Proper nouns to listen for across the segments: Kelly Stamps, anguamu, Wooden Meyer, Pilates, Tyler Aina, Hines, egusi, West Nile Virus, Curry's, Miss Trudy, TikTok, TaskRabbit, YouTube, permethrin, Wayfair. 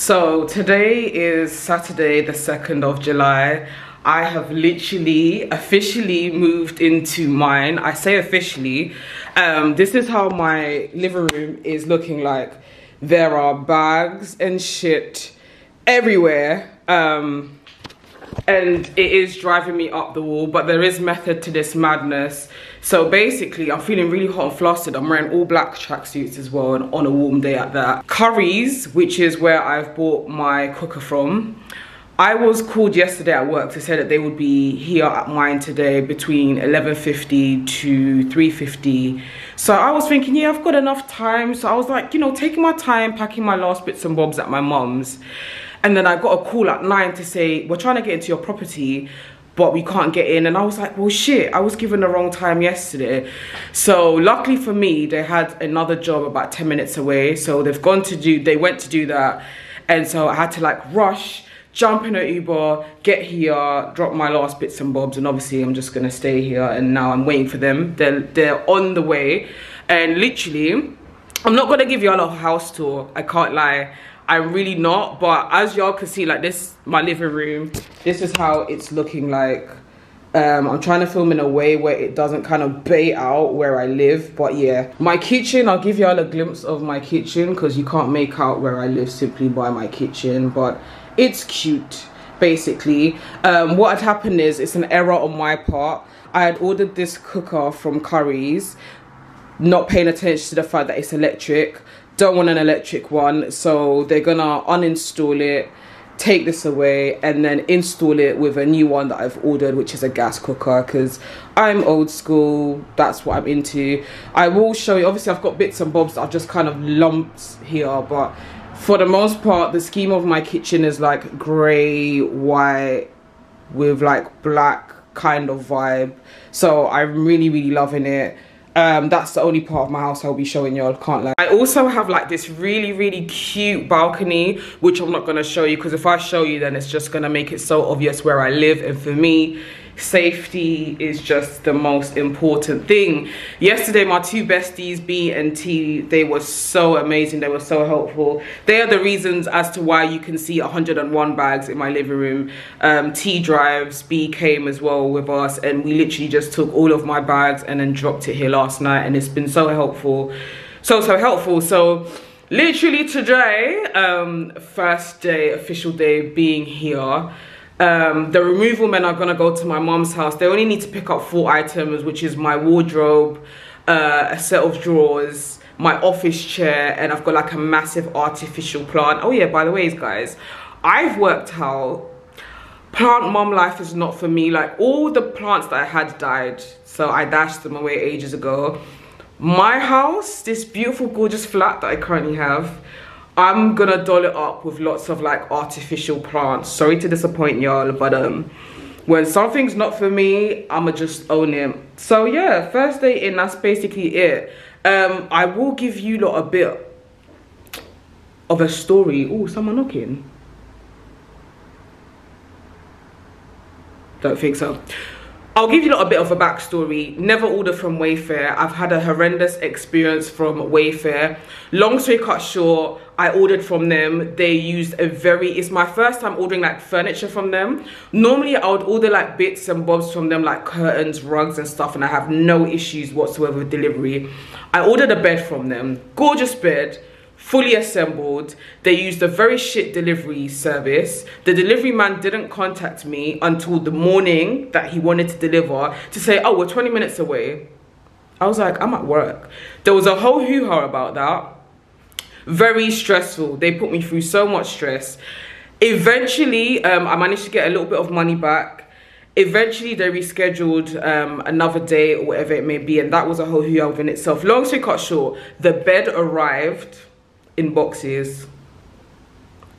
So today is Saturday the 2nd of July. I have literally officially moved into mine. I say officially. This is how my living room is looking like. There are bags and shit everywhere. And it is driving me up the wall, but there is method to this madness. So basically, I'm feeling really hot and flustered. I'm wearing all black tracksuits as well, and on a warm day at that. Curry's, which is where I've bought my cooker from. I was called yesterday at work to say that they would be here at mine today between 11:50 to 3:50. So I was thinking, yeah, I've got enough time. So I was like, you know, taking my time, packing my last bits and bobs at my mum's. And then I got a call at 9 to say, we're trying to get into your property, but we can't get in. And I was like, well, shit, I was given the wrong time yesterday. So luckily for me, they had another job about 10 minutes away. So they went to do that. And so I had to like rush, jump in an Uber, get here, drop my last bits and bobs. And obviously I'm just gonna stay here, and now I'm waiting for them. They're on the way. And literally, I'm not gonna give y'all a house tour, I can't lie. I'm really not, but as y'all can see, like this, my living room, this is how it's looking like. I'm trying to film in a way where it doesn't kind of bait out where I live, but yeah. My kitchen, I'll give y'all a glimpse of my kitchen because you can't make out where I live simply by my kitchen, but it's cute, basically. What had happened is, it's an error on my part. I had ordered this cooker from Curry's, not paying attention to the fact that it's electric. Don't want an electric one, so they're gonna uninstall it, take this away, and then install it with a new one that I've ordered, which is a gas cooker, because I'm old school. That's what I'm into. I will show you, obviously I've got bits and bobs that I've just kind of lumped here, but for the most part the scheme of my kitchen is like grey, white with like black kind of vibe, so I'm really loving it. That's the only part of my house I'll be showing y'all, can't lie. I also have like this really cute balcony, which I'm not gonna show you, because if I show you then it's just gonna make it so obvious where I live, and for me safety is just the most important thing. Yesterday my two besties B and T, they were so amazing, they were so helpful. They are the reasons as to why you can see 101 bags in my living room. T drives, B came as well with us, and we literally just took all of my bags and then dropped it here last night, and it's been so helpful, so helpful. So literally today, first day, official day being here. The removal men are gonna go to my mom's house. They only need to pick up 4 items, which is my wardrobe, a set of drawers, my office chair, and I've got like a massive artificial plant. Oh yeah, by the way guys, I've worked out plant mom life is not for me. Like all the plants that I had died, so I dashed them away ages ago. My house, this beautiful gorgeous flat that I currently have, I'm gonna doll it up with lots of like artificial plants. Sorry to disappoint y'all, but when something's not for me, I'ma just own it. So yeah, first day in, that's basically it. I will give you lot a bit of a story. Oh, someone knocking. Don't think so. I'll give you a bit of a backstory. Never order from Wayfair. I've had a horrendous experience from Wayfair. Long story cut short, I ordered from them. They used a it's my first time ordering like furniture from them. Normally I would order like bits and bobs from them, like curtains, rugs and stuff, and I have no issues whatsoever with delivery. I ordered a bed from them, gorgeous bed, fully assembled. They used a very shit delivery service. The delivery man didn't contact me until the morning that he wanted to deliver to say, oh, we're 20 minutes away. I was like, I'm at work. There was a whole hoo-ha about that. Very stressful. They put me through so much stress. Eventually, I managed to get a little bit of money back. Eventually they rescheduled another day or whatever it may be, and that was a whole hoo-ha within itself. Long story cut short, the bed arrived in boxes.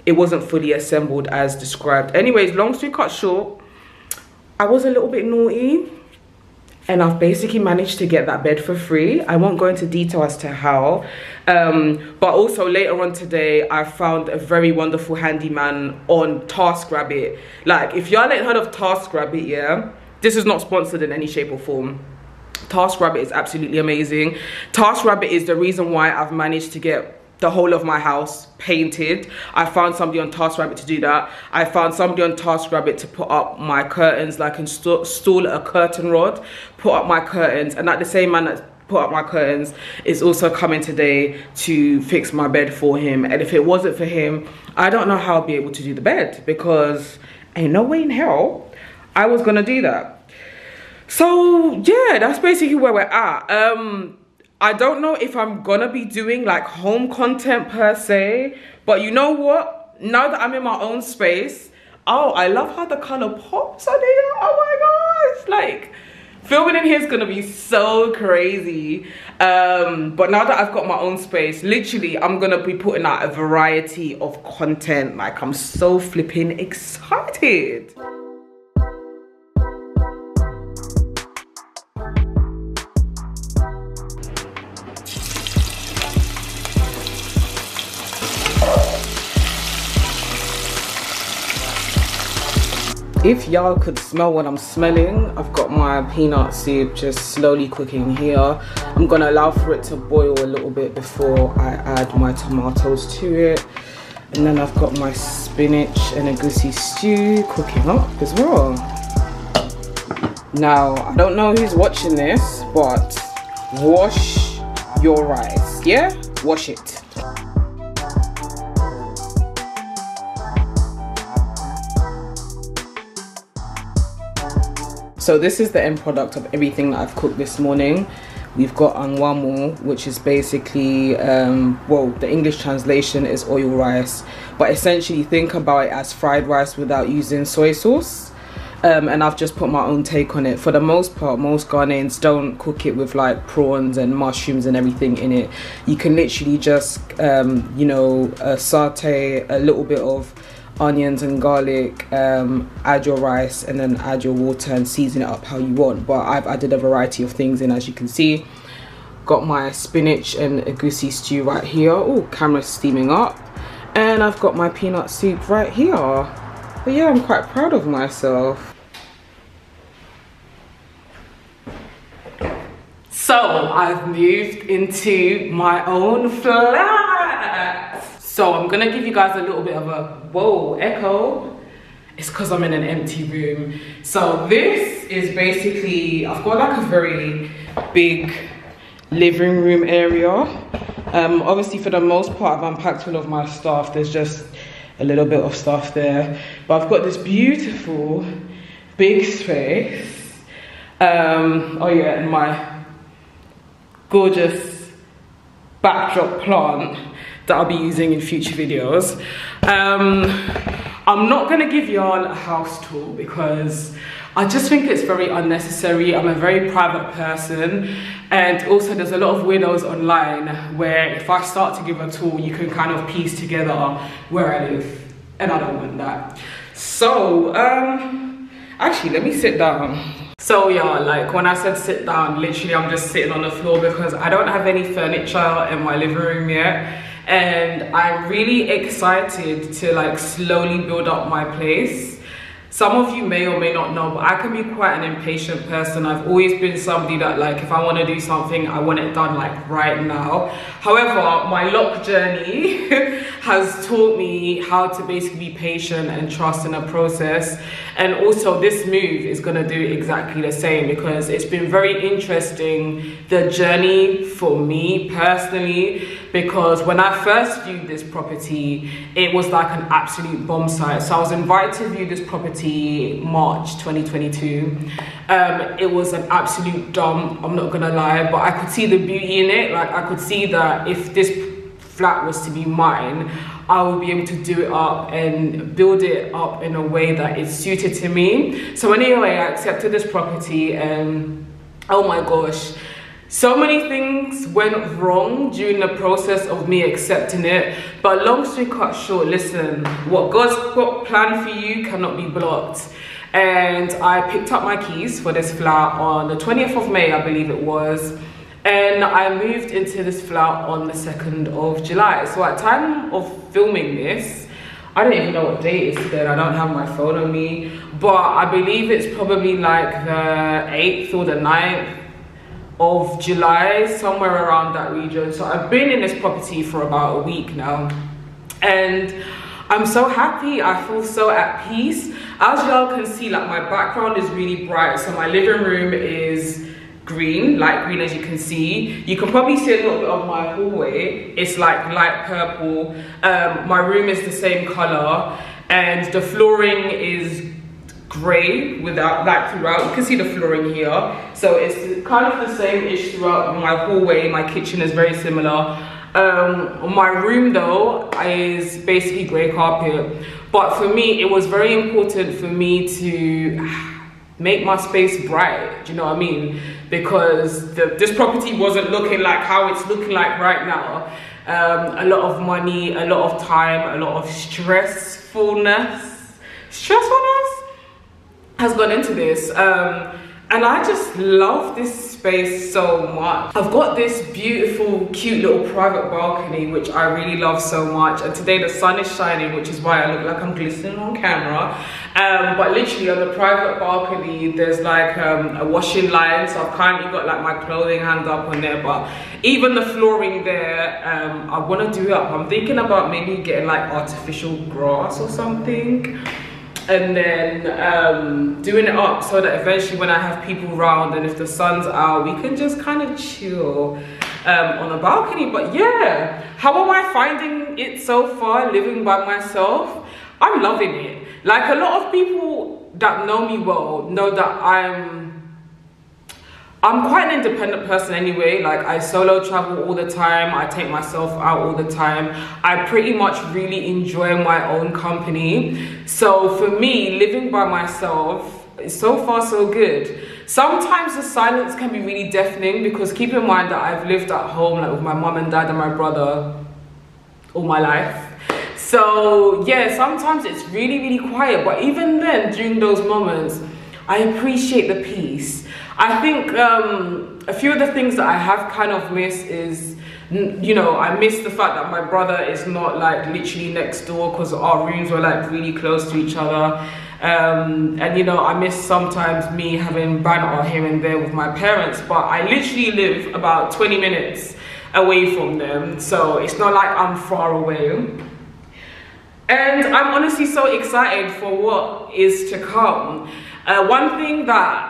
It wasn't fully assembled as described. Anyways, long story cut short, I was a little bit naughty, and I've basically managed to get that bed for free. I won't go into detail as to how, but also later on today I found a very wonderful handyman on TaskRabbit. Like, if y'all ain't heard of TaskRabbit, yeah, this is not sponsored in any shape or form. TaskRabbit is absolutely amazing. TaskRabbit is the reason why I've managed to get the whole of my house painted. I found somebody on TaskRabbit to do that. I found somebody on TaskRabbit to put up my curtains, like install a curtain rod, put up my curtains, and like the same man that put up my curtains is also coming today to fix my bed for him. And if it wasn't for him, I don't know how I'll be able to do the bed, because ain't no way in hell I was gonna do that. So yeah, that's basically where we're at. I don't know if I'm gonna be doing like home content per se, but you know what? Now that I'm in my own space, oh, I love how the color pops on here. Oh my gosh, like filming in here is gonna be so crazy. But now that I've got my own space, literally I'm gonna be putting out a variety of content. Like I'm so flipping excited. If y'all could smell what I'm smelling, I've got my peanut soup just slowly cooking here. I'm gonna allow for it to boil a little bit before I add my tomatoes to it. And then I've got my spinach and egusi stew cooking up as well. Now, I don't know who's watching this, but wash your rice, yeah? Wash it. So this is the end product of everything that I've cooked this morning. We've got anguamu, which is basically, well, the English translation is oil rice. But essentially think about it as fried rice without using soy sauce. And I've just put my own take on it. For the most part, most Ghanaians don't cook it with like prawns and mushrooms and everything in it. You can literally just, you know, saute a little bit of onions and garlic, add your rice and then add your water and season it up how you want. But I've added a variety of things in, as you can see. Got my spinach and egusi stew right here. Oh, camera's steaming up. And I've got my peanut soup right here. But yeah, I'm quite proud of myself. So I've moved into my own flat. So I'm gonna give you guys a little bit of a whoa echo. It's because I'm in an empty room. So this is basically, I've got like a very big living room area. Obviously for the most part I've unpacked all of my stuff. There's just a little bit of stuff there, but I've got this beautiful big space. Oh yeah, and my gorgeous backdrop plant that I'll be using in future videos. I'm not gonna give y'all a house tour because I just think it's very unnecessary. I'm a very private person, and also there's a lot of weirdos online where if I start to give a tour, you can kind of piece together where I live, and I don't want that. So actually, let me sit down. So yeah, like when I said sit down, literally I'm just sitting on the floor because I don't have any furniture in my living room yet. And I'm really excited to like slowly build up my place. Some of you may or may not know, but I can be quite an impatient person. I've always been somebody that like, if I want to do something, I want it done like right now. However, my lock journey has taught me how to basically be patient and trust in a process. And also this move is going to do exactly the same, because it's been very interesting, the journey for me personally, because when I first viewed this property, it was like an absolute bomb site. So I was invited to view this property March 2022. It was an absolute dump, I'm not gonna lie, but I could see the beauty in it. Like I could see that if this flat was to be mine, I would be able to do it up and build it up in a way that is suited to me. So anyway, I accepted this property, and oh my gosh, so many things went wrong during the process of me accepting it. But long story cut short, listen, what God's got planned for you cannot be blocked. And I picked up my keys for this flat on the 20th of May, I believe it was. And I moved into this flat on the 2nd of July. So at the time of filming this, I don't even know what day it is today. I don't have my phone on me. But I believe it's probably like the 8th or the 9th of July, somewhere around that region. So I've been in this property for about a week now, and I'm so happy. I feel so at peace. As y'all can see, like, my background is really bright. So my living room is green, light green, as you can see. You can probably see a little bit of my hallway. It's like light purple. My room is the same color, and the flooring is grey without that throughout. You can see the flooring here, so it's kind of the same ish throughout my hallway. My kitchen is very similar. My room though is basically grey carpet. But for me, it was very important for me to make my space bright, do you know what I mean? Because this property wasn't looking like how it's looking like right now. A lot of money, a lot of time, a lot of stressfulness has gone into this, and I just love this space so much. I've got this beautiful, cute little private balcony, which I really love so much. And today the sun is shining, which is why I look like I'm glistening on camera. But literally on the private balcony, there's like a washing line. So I've currently got like my clothing hanged up on there, but even the flooring there, I wanna do up. I'm thinking about maybe getting like artificial grass or something, and then doing it up so that eventually when I have people around and if the sun's out, we can just kind of chill on a balcony. But yeah, how am I finding it so far living by myself? I'm loving it. Like, a lot of people that know me well know that I'm quite an independent person anyway. Like, I solo travel all the time. I take myself out all the time. I pretty much really enjoy my own company. So for me, living by myself is so far so good. Sometimes the silence can be really deafening, because keep in mind that I've lived at home, like, with my mum and dad and my brother all my life. So yeah, sometimes it's really, really quiet. But even then, during those moments, I appreciate the peace. I think a few of the things that I have kind of missed is, you know, I miss the fact that my brother is not like literally next door, because our rooms were like really close to each other. And you know, I miss sometimes me having banter here and there with my parents, but I literally live about 20 minutes away from them. So it's not like I'm far away. And I'm honestly so excited for what is to come. One thing that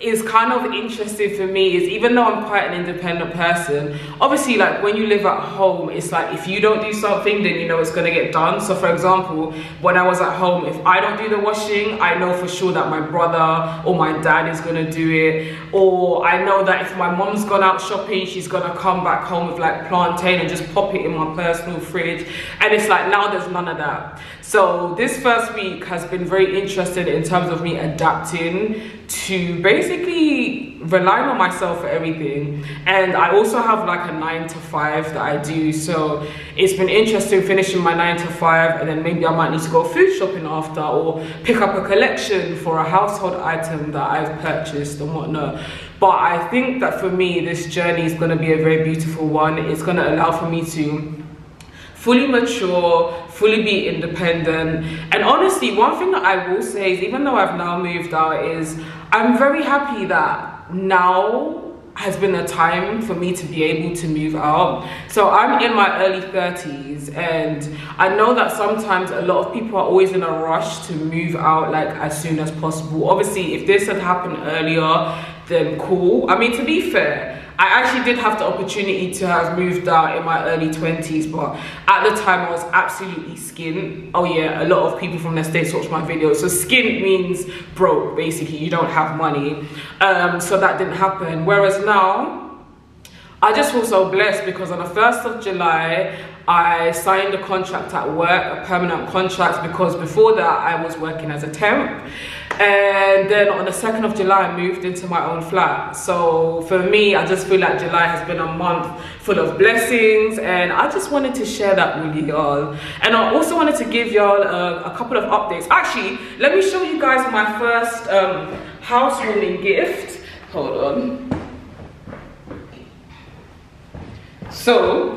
is kind of interesting for me is, even though I'm quite an independent person, obviously, like, when you live at home, it's like if you don't do something, then you know it's gonna get done. So for example, when I was at home, if I don't do the washing, I know for sure that my brother or my dad is gonna do it. Or I know that if my mom's gone out shopping, she's gonna come back home with like plantain and just pop it in my personal fridge. And it's like, now there's none of that. So this first week has been very interesting in terms of me adapting to basically relying on myself for everything. And I also have like a 9 to 5 that I do, so it's been interesting finishing my 9 to 5, and then maybe I might need to go food shopping after, or pick up a collection for a household item that I've purchased and whatnot. But I think that for me, this journey is going to be a very beautiful one. It's going to allow for me to fully mature, fully be independent. And honestly, one thing that I will say is, even though I've now moved out, is I'm very happy that now has been a time for me to be able to move out. So I'm in my early 30s, and I know that sometimes a lot of people are always in a rush to move out, like, as soon as possible. Obviously, if this had happened earlier, then cool. I mean, to be fair, I actually did have the opportunity to have moved out in my early 20s, but at the time I was absolutely skint. Oh yeah, a lot of people from the States watch my videos. So skint means broke, basically. You don't have money. So that didn't happen. Whereas now, I just feel so blessed, because on the 1st of July, I signed a contract at work, a permanent contract, because before that I was working as a temp. And then on the 2nd of July, I moved into my own flat. So for me, I just feel like July has been a month full of blessings, and I just wanted to share that with y'all. And I also wanted to give y'all a couple of updates. Actually, let me show you guys my first housewarming gift. Hold on. So,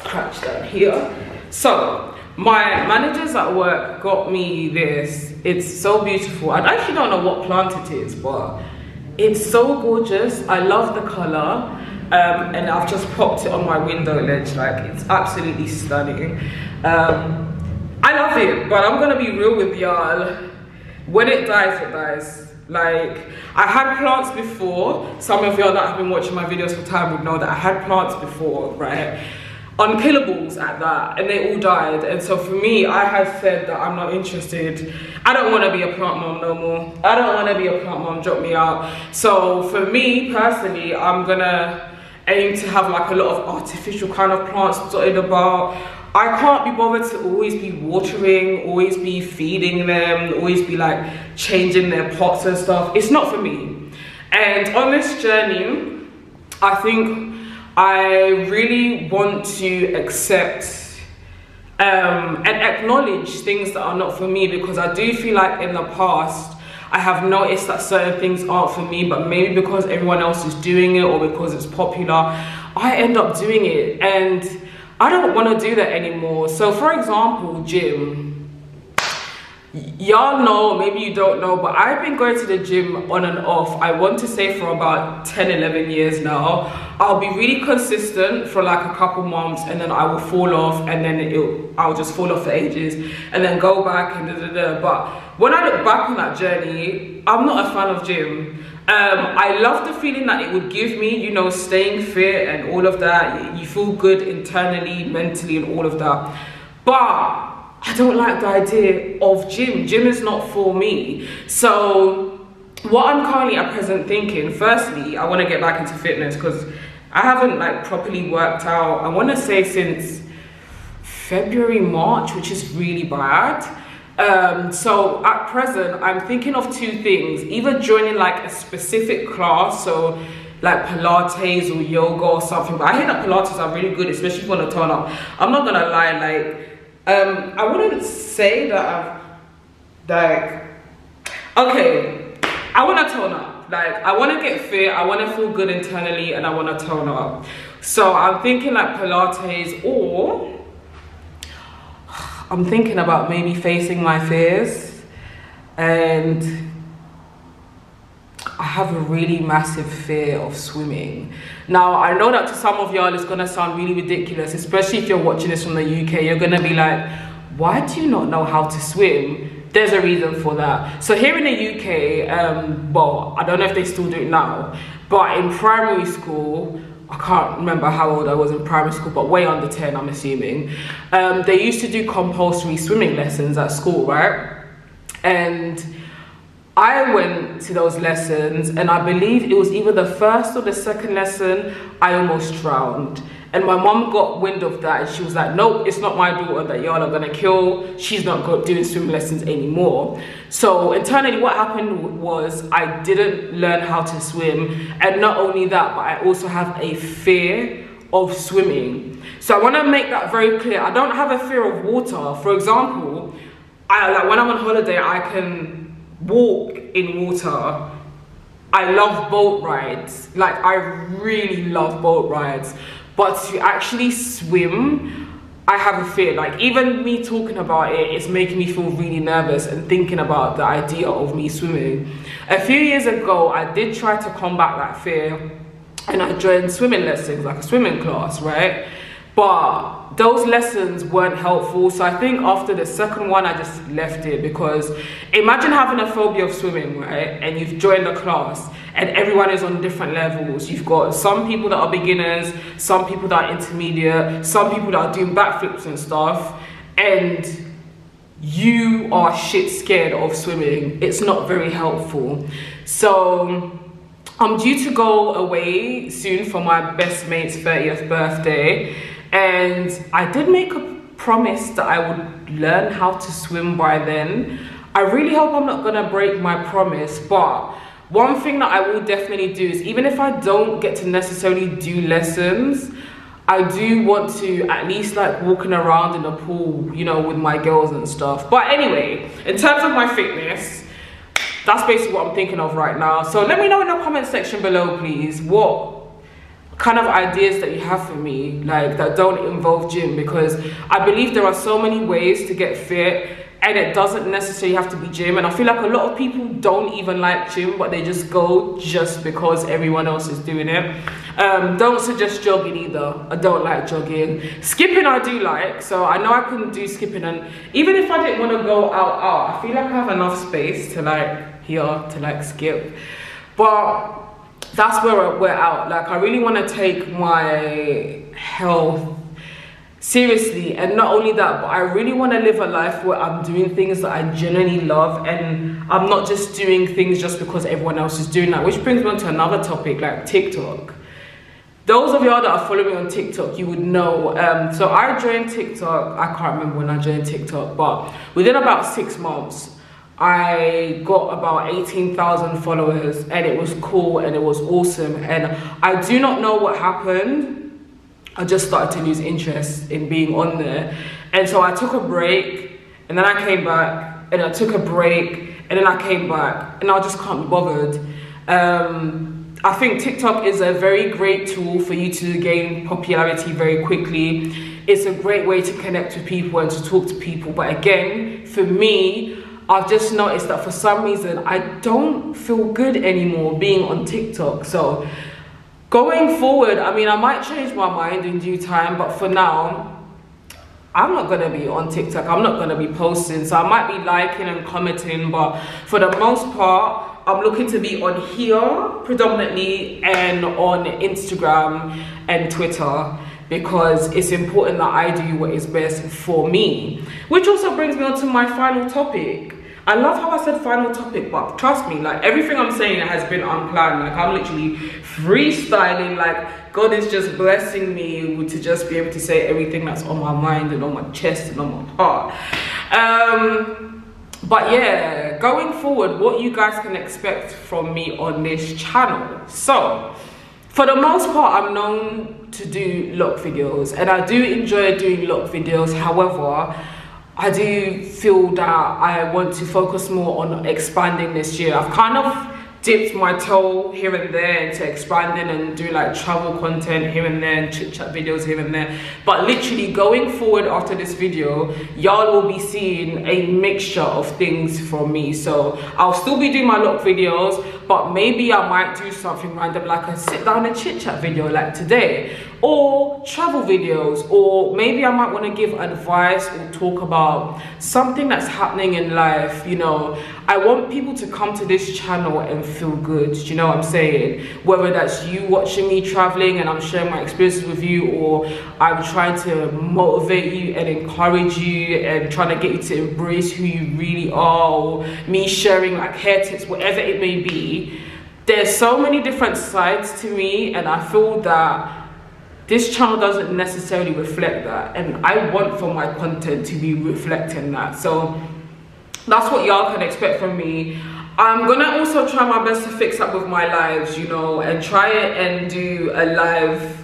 crouch down here. So my managers at work got me this. It's so beautiful. I actually don't know what plant it is, but It's so gorgeous. I love the color. And I've just popped it on my window ledge. Like, it's absolutely stunning. I love it, but I'm gonna be real with y'all. When it dies, it dies. Like, I had plants before. Some of y'all that have been watching my videos for time would know that I had plants before, right? Unkillables at that, and they all died. And so for me, I have said that I'm not interested. I don't want to be a plant mom no more. I don't want to be a plant mom, drop me out. So for me personally, I'm gonna aim to have like a lot of artificial kind of plants dotted about. I can't be bothered to always be watering, always be feeding them, always be like changing their pots and stuff. It's not for me. And on this journey, I think I really want to accept and acknowledge things that are not for me, because I do feel like in the past I have noticed that certain things aren't for me, but maybe because everyone else is doing it or because it's popular, I end up doing it, and I don't want to do that anymore. So for example, gym. Y'all know, maybe you don't know, but I've been going to the gym on and off, I want to say for about 10-11 years now. I'll be really consistent for like a couple months, and then I will fall off, and then I'll just fall off for ages and then go back and But when I look back on that journey, I'm not a fan of gym. I love the feeling that it would give me, you know, staying fit and all of that. You feel good internally, mentally, and all of that. But I don't like the idea of gym. Gym is not for me. So what I'm currently at present thinking, firstly, I want to get back into fitness, because I haven't like properly worked out, I want to say since February, March, which is really bad. So at present, I'm thinking of two things, either joining like a specific class, so like Pilates or yoga or something. But I hear that Pilates are really good, especially if you want to turn up. I'm not gonna lie, like, I wouldn't say that I want to tone up. Like, I want to get fit, I want to feel good internally, and I want to tone up. So I'm thinking like Pilates, or I'm thinking about maybe facing my fears. And I have a really massive fear of swimming. Now, I know that to some of y'all it's going to sound really ridiculous, especially if you're watching this from the UK. You're going to be like, why do you not know how to swim? There's a reason for that. So here in the UK, well, I don't know if they still do it now, but in primary school, I can't remember how old I was in primary school, but way under 10, I'm assuming. They used to do compulsory swimming lessons at school, right? And I went to those lessons, and I believe it was either the first or the second lesson, I almost drowned. And my mom got wind of that, and she was like, nope, it's not my daughter that y'all are gonna kill. She's not doing swim lessons anymore. So internally what happened was I didn't learn how to swim. And not only that, but I also have a fear of swimming. So I wanna make that very clear. I don't have a fear of water. For example, like when I'm on holiday, I can walk in water. I love boat rides. Like, I really love boat rides. But to actually swim, I have a fear. Like, even me talking about it, it's making me feel really nervous and thinking about the idea of me swimming. A few years ago, I did try to combat that fear, and I joined swimming lessons, like a swimming class, right? But those lessons weren't helpful. So I think after the second one, I just left it, because imagine having a phobia of swimming, right? And you've joined a class, and everyone is on different levels. You've got some people that are beginners, some people that are intermediate, some people that are doing backflips and stuff, and you are shit scared of swimming. It's not very helpful. So I'm due to go away soon for my best mate's 30th birthday, and I did make a promise that I would learn how to swim by then. I really hope I'm not gonna break my promise, but one thing that I will definitely do is, even if I don't get to necessarily do lessons, I do want to at least like walking around in a pool, you know, with my girls and stuff. But anyway, in terms of my fitness, that's basically what I'm thinking of right now. So let me know in the comment section below, please, what kind of ideas that you have for me, like that don't involve gym, because I believe there are so many ways to get fit. and it doesn't necessarily have to be gym. And I feel like a lot of people don't even like gym, but they just go just because everyone else is doing it. Don't suggest jogging either. I don't like jogging. Skipping I do like, so I know I can do skipping. And even if I didn't want to go out, I feel like I have enough space to like here to like skip. But that's where we're out. Like, I really want to take my health seriously, and not only that, but I really want to live a life where I'm doing things that I genuinely love, and I'm not just doing things just because everyone else is doing that. Which brings me on to another topic, like TikTok. Those of y'all that are following me on TikTok, you would know. So I joined TikTok, I can't remember when I joined TikTok, but within about 6 months I got about 18,000 followers, and it was cool and it was awesome. And I do not know what happened, I just started to lose interest in being on there. And so I took a break, and then I came back, and I took a break, and then I came back, and I just can't be bothered. I think TikTok is a very great tool for you to gain popularity very quickly. It's a great way to connect with people and to talk to people. But again, for me, I've just noticed that for some reason, I don't feel good anymore being on TikTok. So going forward, I mean, I might change my mind in due time, but for now, I'm not going to be on TikTok. I'm not going to be posting. So I might be liking and commenting, but for the most part, I'm looking to be on here predominantly, and on Instagram and Twitter, because it's important that I do what is best for me. Which also brings me on to my final topic. I love how I said final topic, but trust me, like, everything I'm saying has been unplanned. Like, I'm literally freestyling. Like, God is just blessing me to just be able to say everything that's on my mind and on my chest and on my heart. But yeah, going forward, what you guys can expect from me on this channel. So for the most part, I'm known to do lock videos, and I do enjoy doing lock videos. However, I do feel that I want to focus more on expanding this year. I've kind of dipped my toe here and there into expanding and doing like travel content here and there, and chit chat videos here and there. But literally going forward after this video, y'all will be seeing a mixture of things from me. So I'll still be doing my look videos, but maybe I might do something random like a sit down and chit chat video like today, or travel videos, or maybe I might want to give advice or talk about something that's happening in life. You know, I want people to come to this channel and feel good. Do you know what I'm saying? Whether that's you watching me traveling and I'm sharing my experiences with you, or I'm trying to motivate you and encourage you and trying to get you to embrace who you really are, or me sharing like hair tips, whatever it may be. There's so many different sides to me, and I feel that this channel doesn't necessarily reflect that, and I want for my content to be reflecting that. So that's what y'all can expect from me. I'm gonna also try my best to fix up with my lives, you know, and try it and do a live.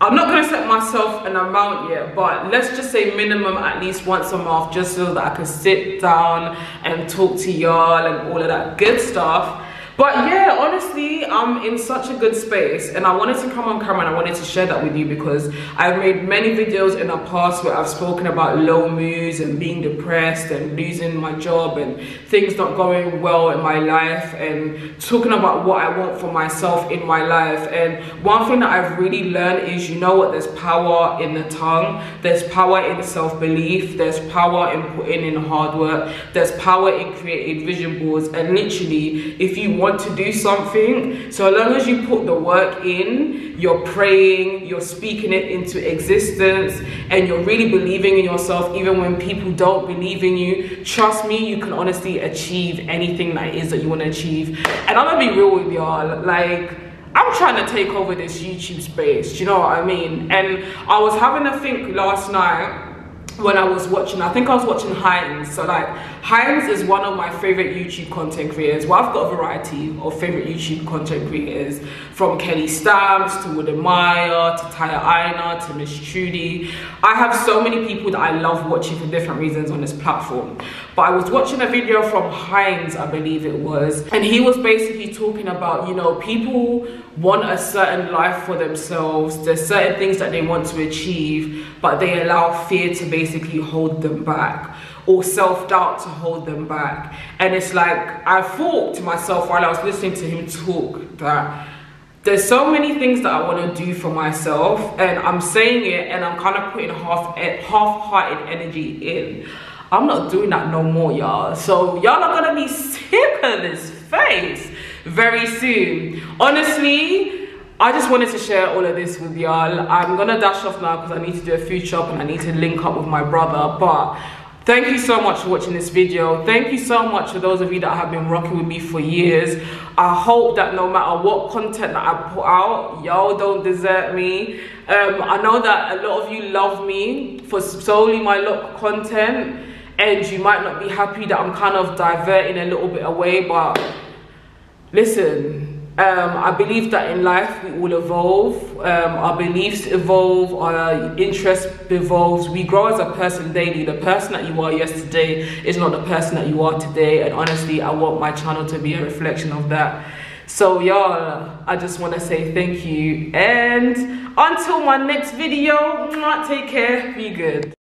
I'm not gonna set myself an amount yet, but let's just say minimum at least once a month, just so that I can sit down and talk to y'all and all of that good stuff. But yeah, honestly, I'm in such a good space, and I wanted to come on camera and I wanted to share that with you, because I've made many videos in the past where I've spoken about low moods and being depressed and losing my job and things not going well in my life, and talking about what I want for myself in my life. And one thing that I've really learned is, you know what, there's power in the tongue, there's power in self-belief, there's power in putting in hard work, there's power in creating vision boards. And literally, if you want to do something, so long as you put the work in, you're praying, you're speaking it into existence, and you're really believing in yourself even when people don't believe in you, trust me, you can honestly achieve anything that is that you want to achieve. And I'm gonna be real with y'all, like, I'm trying to take over this YouTube space, do you know what I mean? And I was having a think last night when I was watching, I think I was watching Hines. So like, Hines is one of my favorite YouTube content creators. Well, I've got a variety of favorite YouTube content creators, from Kelly Stamps to Wooden Meyer to Tyler Aina to Miss Trudy. I have so many people that I love watching for different reasons on this platform. But I was watching a video from Hines, I believe it was, and he was basically talking about, you know, people want a certain life for themselves. There's certain things that they want to achieve, but they allow fear to basically hold them back, or self-doubt to hold them back. And it's like, I thought to myself while I was listening to him talk that there's so many things that I want to do for myself, and I'm saying it and I'm kind of putting half-hearted energy in. I'm not doing that no more, y'all. So y'all are gonna be sick of this face very soon. Honestly, I just wanted to share all of this with y'all. I'm gonna dash off now because I need to do a food shop and I need to link up with my brother. But thank you so much for watching this video. Thank you so much for those of you that have been rocking with me for years. I hope that no matter what content that I put out, y'all don't desert me. I know that a lot of you love me for solely my look content, and you might not be happy that I'm kind of diverting a little bit away, but listen, I believe that in life we all evolve, our beliefs evolve, our interest evolves, we grow as a person daily. The person that you were yesterday is not the person that you are today, and honestly, I want my channel to be a reflection of that. So y'all, I just want to say thank you, and until my next video, take care, be good.